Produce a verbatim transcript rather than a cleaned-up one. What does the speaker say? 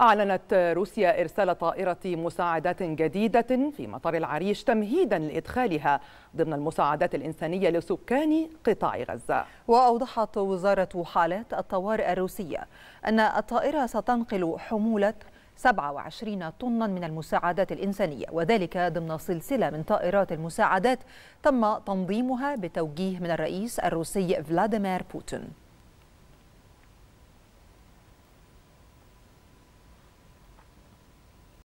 أعلنت روسيا إرسال طائرة مساعدات جديدة في مطار العريش تمهيدا لإدخالها ضمن المساعدات الإنسانية لسكان قطاع غزة. وأوضحت وزارة حالات الطوارئ الروسية أن الطائرة ستنقل حمولة سبعة وعشرين طنا من المساعدات الإنسانية، وذلك ضمن سلسلة من طائرات المساعدات تم تنظيمها بتوجيه من الرئيس الروسي فلاديمير بوتين.